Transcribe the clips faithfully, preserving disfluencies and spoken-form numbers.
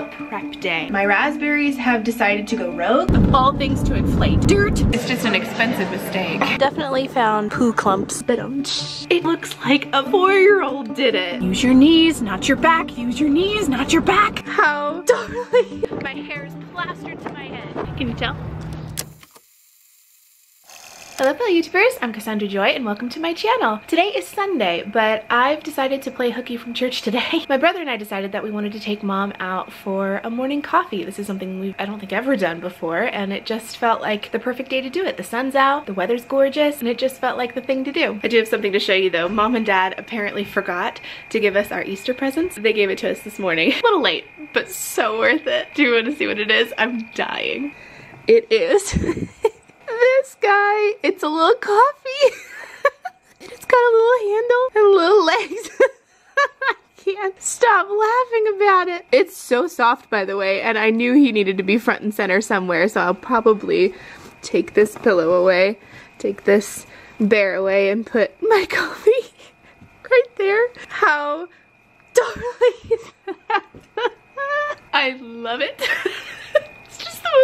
a prep day. My raspberries have decided to go rogue. Of all things to inflate, dirt. It's just an expensive mistake. Definitely found poo clumps. It looks like a four-year-old did it. Use your knees, not your back. Use your knees, not your back. How darling. My hair is plastered to my head. Can you tell? Hello fellow YouTubers, I'm Cassandra Joy and welcome to my channel. Today is Sunday, but I've decided to play hooky from church today. My brother and I decided that we wanted to take mom out for a morning coffee. This is something we've, I don't think, ever done before, and it just felt like the perfect day to do it. The sun's out, the weather's gorgeous, and it just felt like the thing to do. I do have something to show you though. Mom and dad apparently forgot to give us our Easter presents. They gave it to us this morning. A little late, but so worth it. Do you want to see what it is? I'm dying. It is. This guy, it's a little coffee. It's got a little handle and little legs. I can't stop laughing about it. It's so soft, by the way, and I knew he needed to be front and center somewhere, so I'll probably take this pillow away, take this bear away, and put my coffee right there. How darling is that? I love it.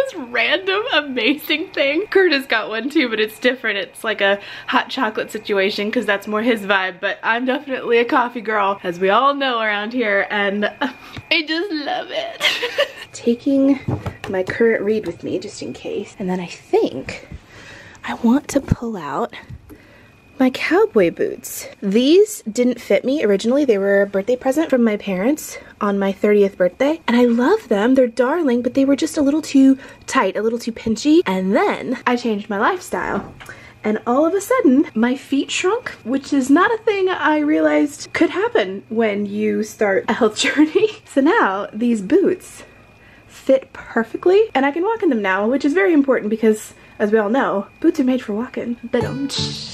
Most random amazing thing. Curtis got one too, but it's different. It's like a hot chocolate situation because that's more his vibe, but I'm definitely a coffee girl, as we all know around here, and I just love it. Taking my current read with me just in case, and then I think I want to pull out my cowboy boots. These didn't fit me originally. They were a birthday present from my parents on my thirtieth birthday, and I love them. They're darling, but they were just a little too tight, a little too pinchy, and then I changed my lifestyle. And all of a sudden, my feet shrunk, which is not a thing I realized could happen when you start a health journey. So now, these boots fit perfectly, and I can walk in them now, which is very important because, as we all know, boots are made for walking. Ba-dum-tsh.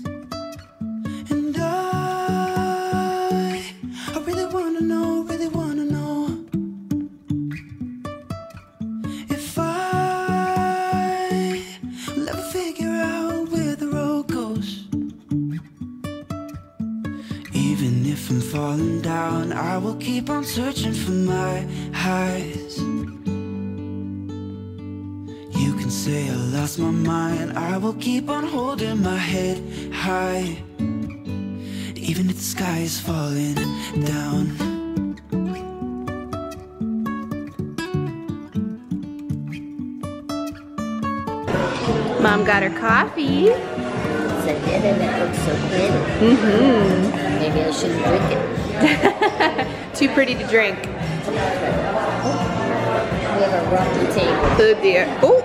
And I, I really wanna know, really wanna know if I will ever figure out where the road goes. Even if I'm falling down, I will keep on searching for my highs. You can say I lost my mind, I will keep on holding my head high. Even if the sky is falling down, Mom got her coffee. I did, and it looks so pretty. Mm-hmm. Maybe I shouldn't drink it. Too pretty to drink. We have a rocky table. Oh dear. Oh.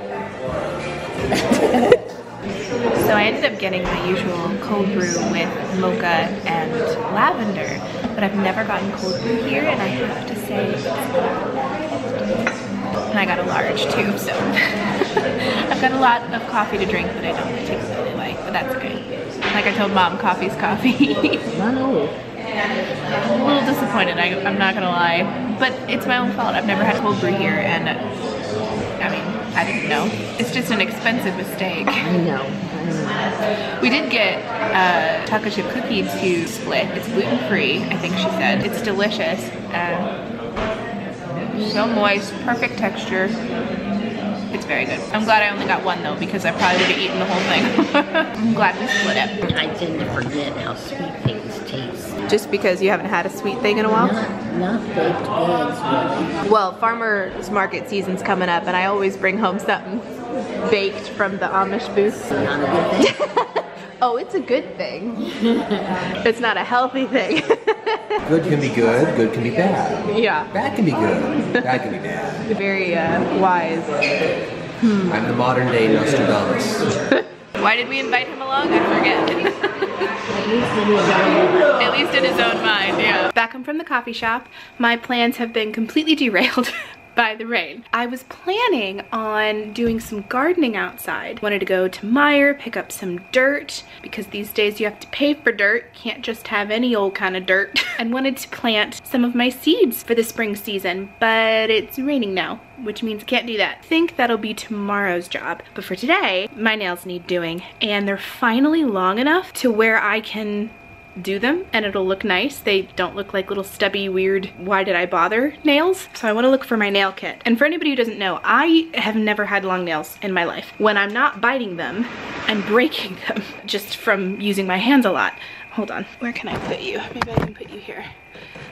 So I ended up getting my usual cold brew with mocha and lavender, but I've never gotten cold brew here, and I have to say it's delicious. And I got a large too, so I've got a lot of coffee to drink that I don't particularly like, but that's okay. Like I told mom, coffee's coffee. No. I'm a little disappointed, I, I'm not gonna lie, but it's my own fault. I've never had cold brew here, and I mean, I didn't know. It's just an expensive mistake. I know. I know. We did get uh, taco chip cookie to split. It's gluten-free, I think she said. It's delicious. Uh, So moist, perfect texture. It's very good. I'm glad I only got one though, because I probably would have eaten the whole thing. I'm glad we split it. I tend to forget how sweet things taste. Just because you haven't had a sweet thing in a while? Not, not baked eggs, really. Well, farmer's market season's coming up, and I always bring home something baked from the Amish booths. Not a good thing. Oh, it's a good thing. It's not a healthy thing. Good can be good, good can be bad. Yeah. Bad can be good, bad can be bad. Very uh, wise. Hmm. I'm the modern day Nostradamus. Why did we invite him along? I forget. At least in his own mind, yeah. Back home from the coffee shop, my plans have been completely derailed by the rain. I was planning on doing some gardening outside. Wanted to go to Meijer, pick up some dirt, because these days you have to pay for dirt. Can't just have any old kind of dirt. And wanted to plant some of my seeds for the spring season, but it's raining now, which means I can't do that. I think that'll be tomorrow's job. But for today, my nails need doing, and they're finally long enough to where I can do them and it'll look nice. They don't look like little stubby, weird, why did I bother nails. So I want to look for my nail kit. And for anybody who doesn't know, I have never had long nails in my life. When I'm not biting them, I'm breaking them just from using my hands a lot. Hold on, where can I put you? Maybe I can put you here.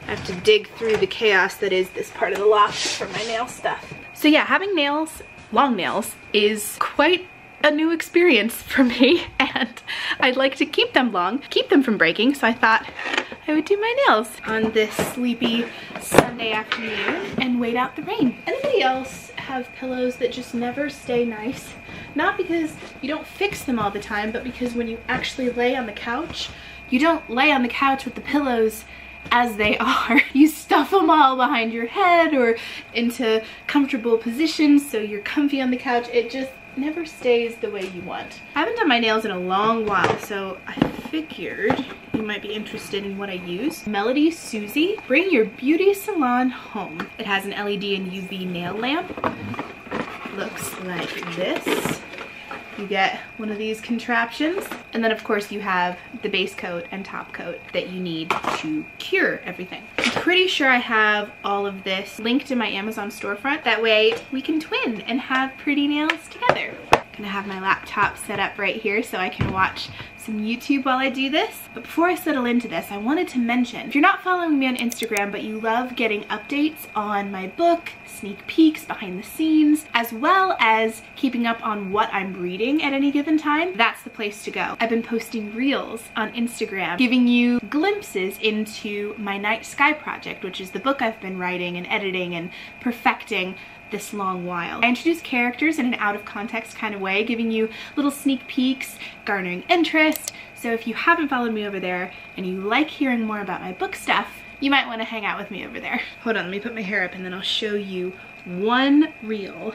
I have to dig through the chaos that is this part of the loft for my nail stuff. So yeah, having nails, long nails, is quite a new experience for me, and I'd like to keep them long, keep them from breaking, so I thought I would do my nails on this sleepy Sunday afternoon and wait out the rain. Anybody else have pillows that just never stay nice? Not because you don't fix them all the time, but because when you actually lay on the couch, you don't lay on the couch with the pillows as they are. You stuff them all behind your head or into comfortable positions so you're comfy on the couch. It just never stays the way you want. I haven't done my nails in a long while, so I figured you might be interested in what I use. Melody Susie, Bring Your Beauty Salon Home. It has an L E D and U V nail lamp. Looks like this. You get one of these contraptions, and then of course you have the base coat and top coat that you need to cure everything. I'm pretty sure I have all of this linked in my Amazon storefront. That way we can twin and have pretty nails together. I'm gonna have my laptop set up right here so I can watch some YouTube while I do this. But before I settle into this, I wanted to mention, if you're not following me on Instagram but you love getting updates on my book, sneak peeks, behind the scenes, as well as keeping up on what I'm reading at any given time, that's the place to go. I've been posting reels on Instagram, giving you glimpses into my Night Sky project, which is the book I've been writing and editing and perfecting this long while. I introduce characters in an out of context kind of way, giving you little sneak peeks, garnering interest. So if you haven't followed me over there and you like hearing more about my book stuff, you might want to hang out with me over there. Hold on, let me put my hair up and then I'll show you one reel.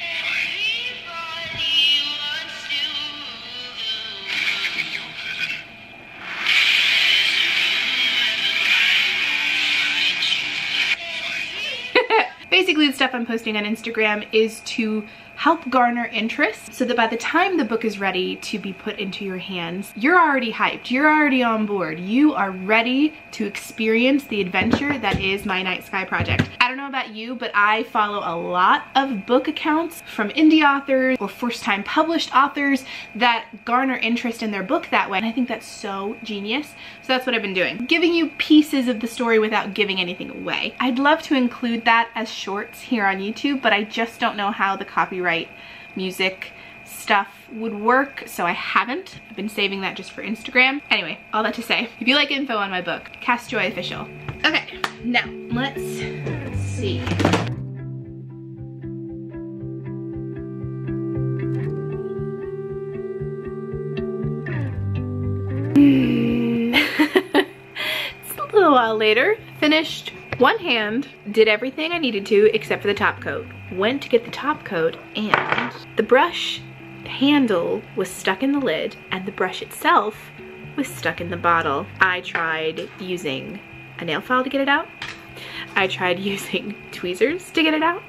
Basically, the stuff I'm posting on Instagram is to help garner interest so that by the time the book is ready to be put into your hands, you're already hyped, you're already on board, you are ready to experience the adventure that is my Night Sky project. I don't know about you, but I follow a lot of book accounts from indie authors or first-time published authors that garner interest in their book that way, and I think that's so genius. So that's what I've been doing, giving you pieces of the story without giving anything away. I'd love to include that as shorts here on YouTube, but I just don't know how the copyright music stuff would work, so I haven't. I've been saving that just for Instagram. Anyway, all that to say, if you like info on my book, Cassandra Joy Official. Okay, now let's see. It's a little while later. Finished one hand, did everything I needed to except for the top coat. Went to get the top coat and the brush handle was stuck in the lid and the brush itself was stuck in the bottle. I tried using a nail file to get it out. I tried using tweezers to get it out.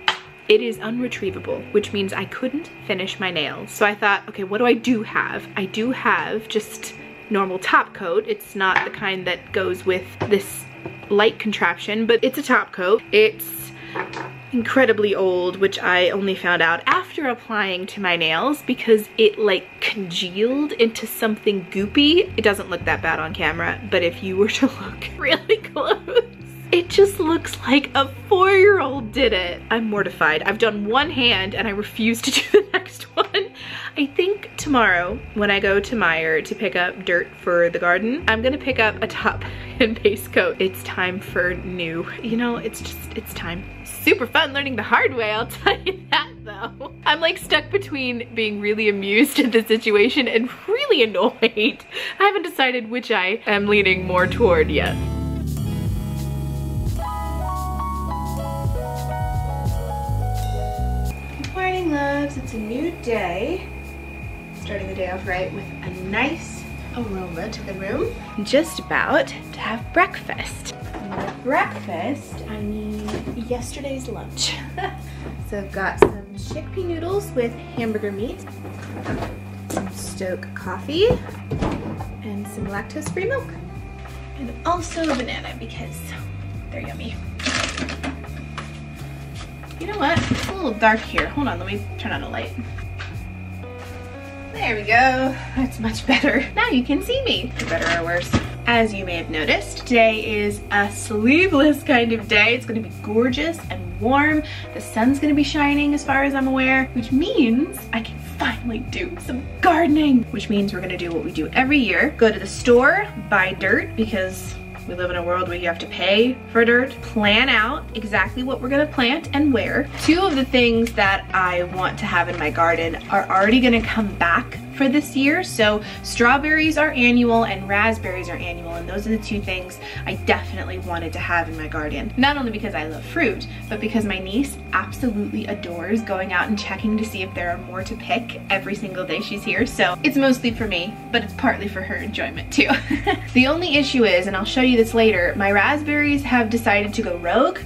It is unretrievable, which means I couldn't finish my nails. So I thought, okay, what do I do have? I do have just normal top coat. It's not the kind that goes with this light contraption, but it's a top coat. It's incredibly old, which I only found out after applying to my nails because it like congealed into something goopy. It doesn't look that bad on camera, but if you were to look really close, it just looks like a four-year-old did it. I'm mortified. I've done one hand and I refuse to do the next one. I think tomorrow when I go to Meijer to pick up dirt for the garden, I'm gonna pick up a top and base coat. It's time for new. You know, it's just, it's time. Super fun learning the hard way, I'll tell you that though. I'm like stuck between being really amused at the situation and really annoyed. I haven't decided which I am leaning more toward yet. loves. It's a new day. Starting the day off right with a nice aroma to the room. Just about to have breakfast. And for breakfast, I need yesterday's lunch. So I've got some chickpea noodles with hamburger meat, some Stoke coffee, and some lactose-free milk. And also a banana because they're yummy. You know what? It's a little dark here. Hold on, let me turn on a light. There we go. That's much better. Now you can see me, for better or worse. As you may have noticed, today is a sleeveless kind of day. It's gonna be gorgeous and warm. The sun's gonna be shining as far as I'm aware, which means I can finally do some gardening, which means we're gonna do what we do every year. Go to the store, buy dirt, because we live in a world where you have to pay for dirt. Plan out exactly what we're gonna plant and where. Two of the things that I want to have in my garden are already gonna come back for this year. So strawberries are annual and raspberries are annual, and those are the two things I definitely wanted to have in my garden. Not only because I love fruit, but because my niece absolutely adores going out and checking to see if there are more to pick every single day she's here. So it's mostly for me, but it's partly for her enjoyment too. The only issue is, and I'll show you this later, my raspberries have decided to go rogue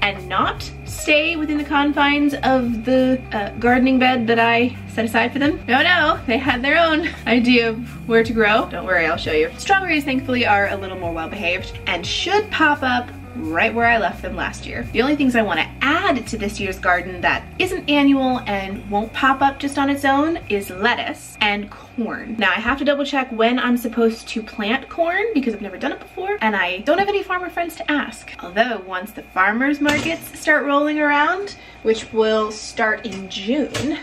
and not stay within the confines of the uh, gardening bed that I set aside for them. No, no, they had their own idea of where to grow. Don't worry, I'll show you. Strawberries, thankfully, are a little more well-behaved and should pop up right where I left them last year. The only things I want to add to this year's garden that isn't annual and won't pop up just on its own is lettuce and corn. Now I have to double check when I'm supposed to plant corn because I've never done it before and I don't have any farmer friends to ask. Although once the farmers markets start rolling around, which will start in June,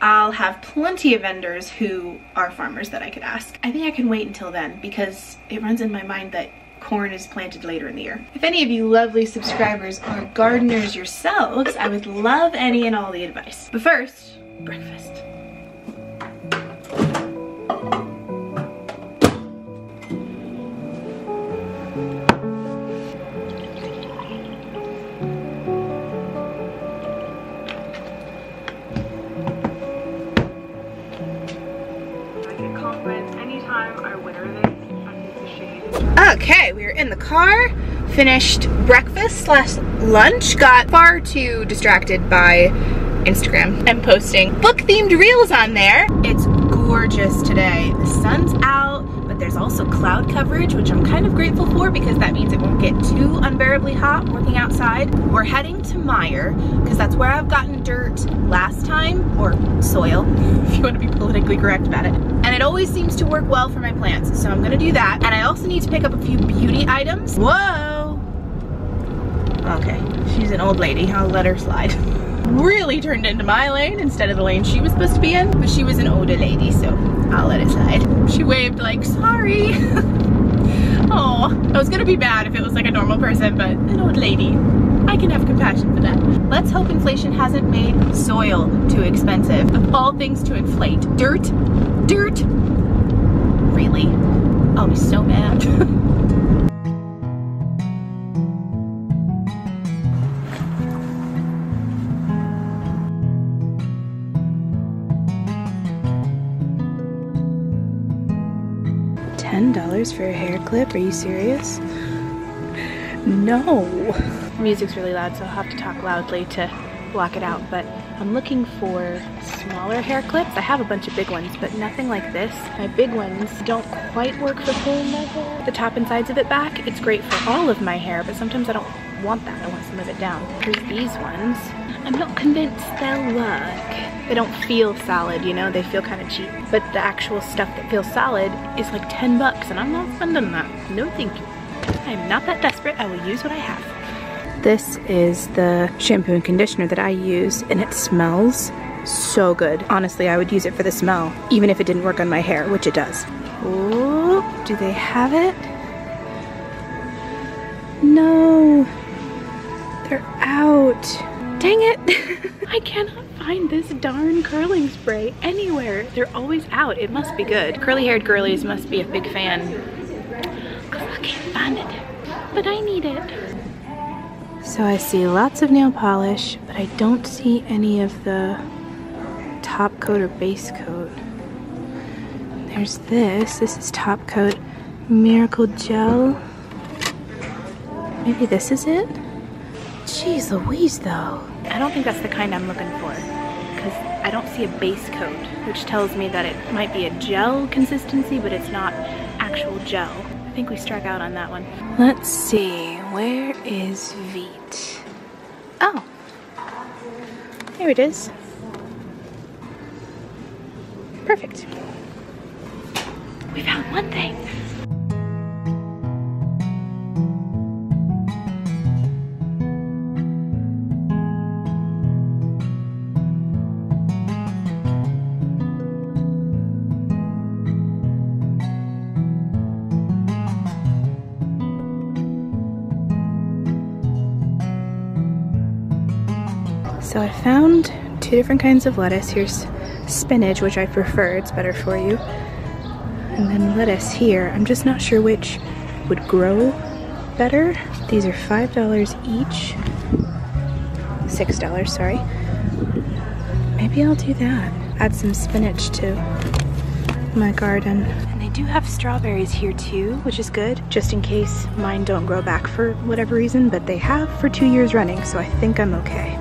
I'll have plenty of vendors who are farmers that I could ask. I think I can wait until then because it runs in my mind that corn is planted later in the year. If any of you lovely subscribers are gardeners yourselves, I would love any and all the advice. But first, breakfast. Okay, we were in the car, finished breakfast slash lunch, got far too distracted by Instagram and posting book-themed reels on there. It's gorgeous today. The sun's out, but there's also cloud coverage, which I'm kind of grateful for because that means it won't get too unbearably hot working outside. We're heading to Meijer because that's where I've gotten dirt last time, or soil, if you want to be politically correct about it. And it always seems to work well for my plants, so I'm gonna do that. And I also need to pick up a few beauty items. Whoa! Okay, she's an old lady, I'll let her slide. Really turned into my lane instead of the lane she was supposed to be in, but she was an older lady, so I'll let it slide. She waved like, sorry. Oh, I was gonna be bad if it was like a normal person, but an old lady. I can have compassion for that. Let's hope inflation hasn't made soil too expensive. Of all things to inflate, dirt, dirt. Really? I'll be so mad. ten dollars for a hair clip? Are you serious? No. Music's really loud, so I'll have to talk loudly to block it out, but I'm looking for smaller hair clips. I have a bunch of big ones, but nothing like this. My big ones don't quite work for pulling my hair. The top and sides of it back, it's great for all of my hair, but sometimes I don't want that. I want some of it down. Here's these ones. I'm not convinced they'll work. They don't feel solid, you know? They feel kind of cheap, but the actual stuff that feels solid is like ten bucks, and I'm not funding that. No thank you. I'm not that desperate. I will use what I have. This is the shampoo and conditioner that I use, and it smells so good. Honestly, I would use it for the smell, even if it didn't work on my hair, which it does. Oh, do they have it? No, they're out. Dang it. I cannot find this darn curling spray anywhere. They're always out. It must be good. Curly-haired girlies must be a big fan. 'Cause I can't find it, but I need it. So I see lots of nail polish, but I don't see any of the top coat or base coat. There's this. This is top coat Miracle Gel. Maybe this is it? Jeez Louise, though. I don't think that's the kind I'm looking for, because I don't see a base coat, which tells me that it might be a gel consistency, but it's not actual gel. I think we struck out on that one. Let's see, where is Veet? Oh, here it is. Perfect. We found one thing. So I found two different kinds of lettuce. Here's spinach, which I prefer, it's better for you. And then lettuce here. I'm just not sure which would grow better. These are five dollars each. six dollars, sorry. Maybe I'll do that. Add some spinach to my garden. And they do have strawberries here too, which is good, just in case mine don't grow back for whatever reason, but they have for two years running, so I think I'm okay.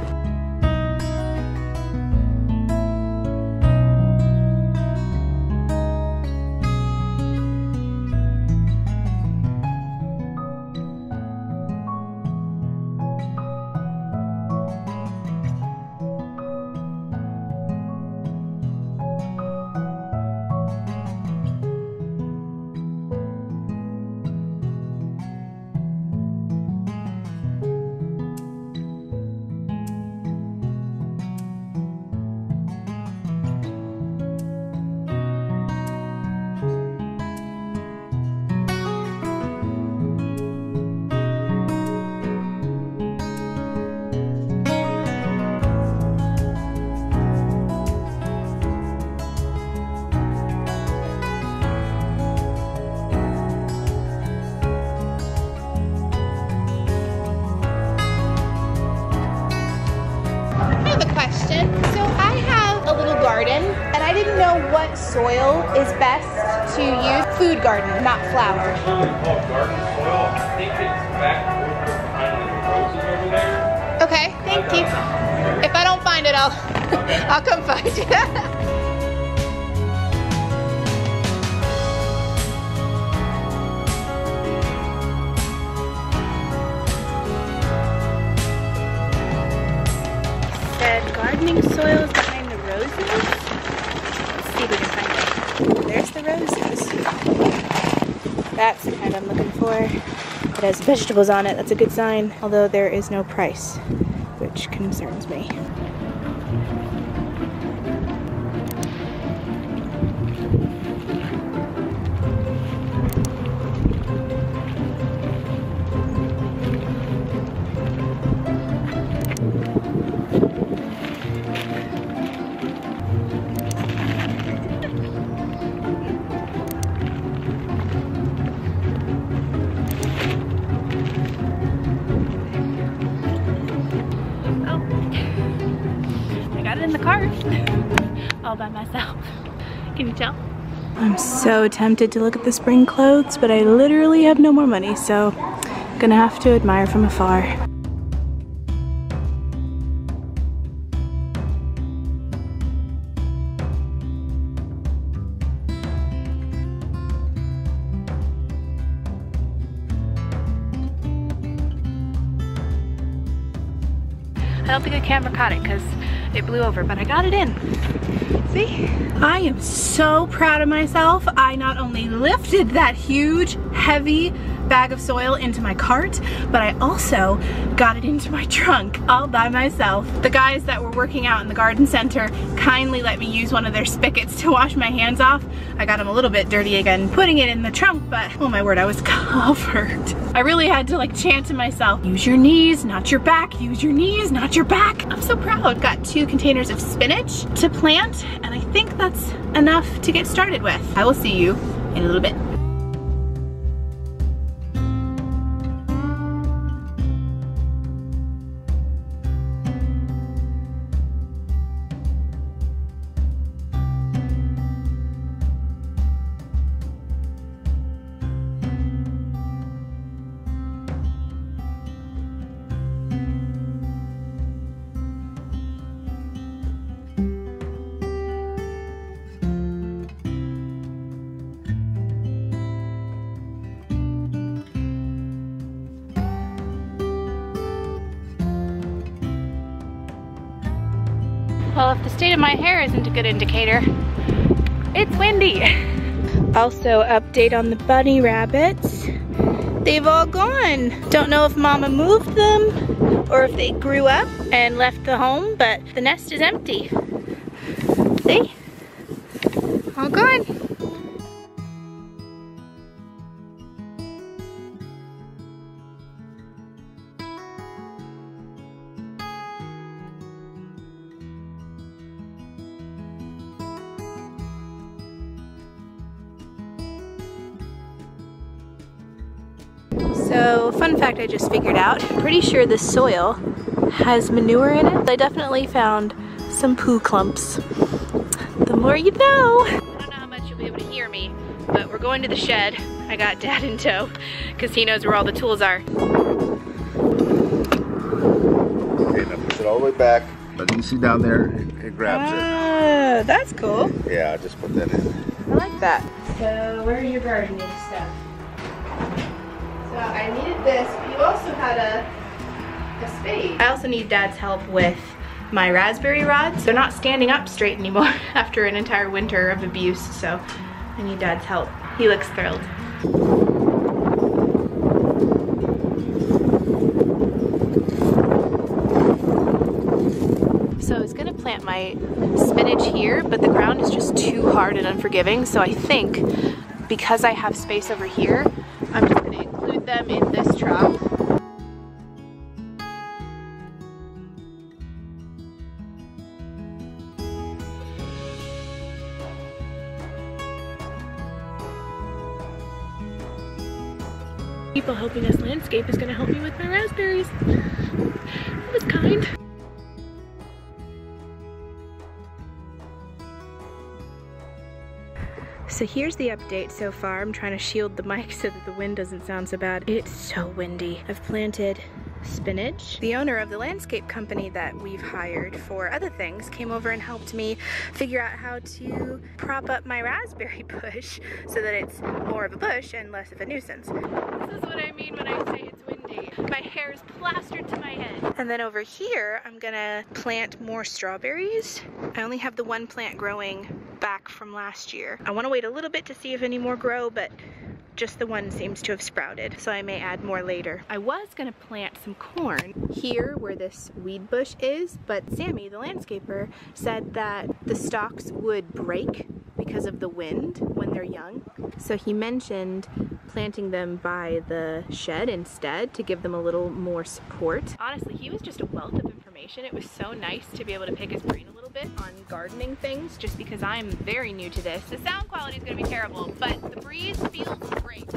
And I didn't know what soil is best to use. Food garden, not flower. It's called garden soil. I think it's back behind the roses over there. Okay, thank you. If I don't find it, I'll okay. I'll come find you. The gardening soil is behind the roses. Let's see if we can find it. There's the roses. That's the kind I'm looking for. It has vegetables on it. That's a good sign. Although there is no price, which concerns me. All by myself. Can you tell? I'm so tempted to look at the spring clothes, but I literally have no more money, so I'm gonna have to admire from afar. I don't think the camera caught it because it blew over, but I got it in. See? I am so proud of myself. I not only lifted that huge, heavy bag of soil into my cart, but I also got it into my trunk all by myself. The guys that were working out in the garden center kindly let me use one of their spigots to wash my hands off. I got them a little bit dirty again putting it in the trunk, but oh my word, I was covered. I really had to like chant to myself, use your knees, not your back, use your knees, not your back. I'm so proud. Got two containers of spinach to plant, and I think that's enough to get started with. I will see you in a little bit. Well, if the state of my hair isn't a good indicator, it's windy. Also, update on the bunny rabbits. They've all gone. Don't know if Mama moved them or if they grew up and left the home, but the nest is empty. See? All gone. So, fun fact I just figured out, I'm pretty sure this soil has manure in it. I definitely found some poo clumps. The more you know! I don't know how much you'll be able to hear me, but we're going to the shed. I got Dad in tow, because he knows where all the tools are. Okay, now push it all the way back. But you see down there, it, it grabs ah, it. That's cool. Yeah, I just put that in. I like that. So, where's your gardening stuff? So I needed this, but you also had a, a spade. I also need Dad's help with my raspberry rods. They're not standing up straight anymore after an entire winter of abuse, so I need Dad's help. He looks thrilled. So I was gonna plant my spinach here, but the ground is just too hard and unforgiving, so I think because I have space over here, I'm just gonna include them in this trough. People helping us landscape is gonna help me with my raspberries. That was kind. So here's the update so far. I'm trying to shield the mic so that the wind doesn't sound so bad. It's so windy. I've planted spinach. The owner of the landscape company that we've hired for other things came over and helped me figure out how to prop up my raspberry bush so that it's more of a bush and less of a nuisance. This is what I mean when I say it's windy. My hair is plastered to my head. And then over here, I'm gonna plant more strawberries. I only have the one plant growing back from last year. I wanna wait a little bit to see if any more grow, but just the one seems to have sprouted, so I may add more later. I was gonna plant some corn here where this weed bush is, but Sammy, the landscaper, said that the stalks would break because of the wind when they're young. So he mentioned planting them by the shed instead to give them a little more support. Honestly, he was just a wealth of information. It was so nice to be able to pick his brain a little bit on gardening things, just because I'm very new to this. The sound quality is gonna be terrible, but the breeze feels great.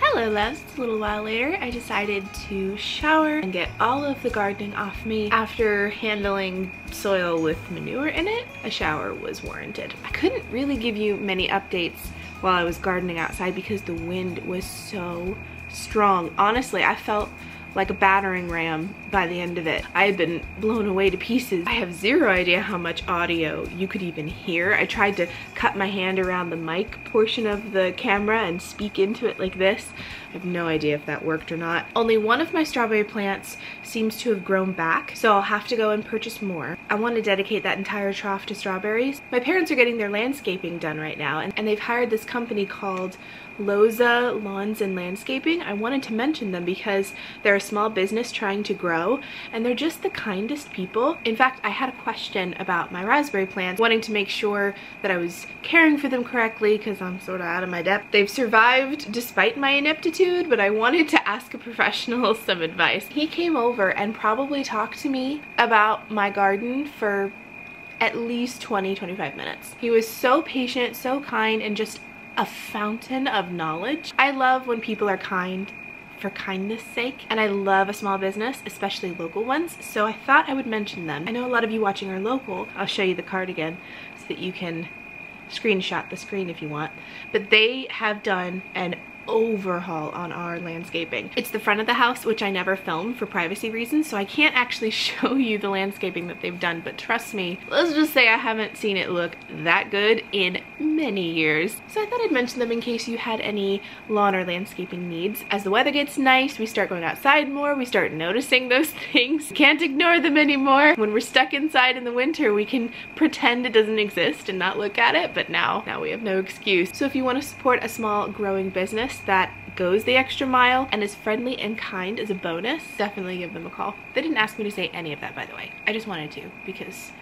Hello loves, it's a little while later. I decided to shower and get all of the gardening off me after handling soil with manure in it. A shower was warranted. I couldn't really give you many updates while I was gardening outside because the wind was so strong. Honestly, I felt like a battering ram by the end of it. I had been blown away to pieces. I have zero idea how much audio you could even hear. I tried to cut my hand around the mic portion of the camera and speak into it like this. I have no idea if that worked or not. Only one of my strawberry plants seems to have grown back, so I'll have to go and purchase more. I want to dedicate that entire trough to strawberries. My parents are getting their landscaping done right now, and, and they've hired this company called Loza Lawns and Landscaping. I wanted to mention them because they're a small business trying to grow, and they're just the kindest people. In fact, I had a question about my raspberry plants, wanting to make sure that I was caring for them correctly because I'm sort of out of my depth. They've survived despite my ineptitude, but I wanted to ask a professional some advice. He came over and probably talked to me about my garden for at least twenty to twenty-five minutes. He was so patient, so kind, and just a fountain of knowledge. I love when people are kind for kindness sake, and I love a small business, especially local ones, so I thought I would mention them. I know a lot of you watching are local. I'll show you the card again so that you can screenshot the screen if you want, but they have done an overhaul on our landscaping. It's the front of the house, which I never film for privacy reasons, so I can't actually show you the landscaping that they've done, but trust me, let's just say I haven't seen it look that good in many years. So I thought I'd mention them in case you had any lawn or landscaping needs. As the weather gets nice, we start going outside more, we start noticing those things. We can't ignore them anymore. When we're stuck inside in the winter, we can pretend it doesn't exist and not look at it, but now, now we have no excuse. So if you want to support a small growing business that goes the extra mile and is friendly and kind as a bonus, definitely give them a call. They didn't ask me to say any of that, by the way. I just wanted to, because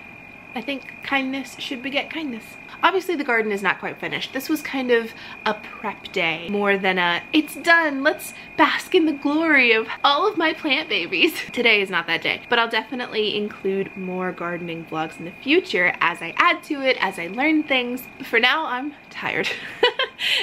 I think kindness should beget kindness. Obviously the garden is not quite finished. This was kind of a prep day more than a, it's done, let's bask in the glory of all of my plant babies. Today is not that day, but I'll definitely include more gardening vlogs in the future as I add to it, as I learn things. For now, I'm tired.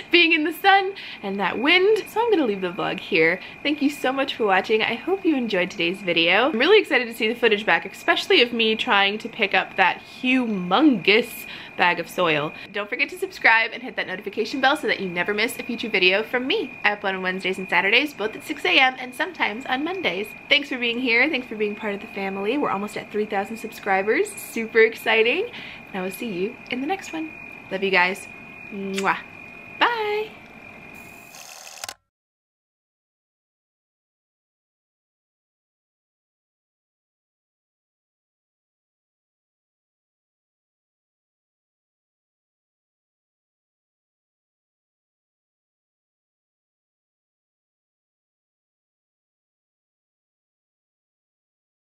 Being in the sun and that wind. So I'm gonna leave the vlog here. Thank you so much for watching. I hope you enjoyed today's video. I'm really excited to see the footage back, especially of me trying to pick up that humongous bag of soil. Don't forget to subscribe and hit that notification bell so that you never miss a future video from me. I upload on Wednesdays and Saturdays, both at six A M and sometimes on Mondays. Thanks for being here. Thanks for being part of the family. We're almost at three thousand subscribers. Super exciting. And I will see you in the next one. Love you guys. Mwah. Bye.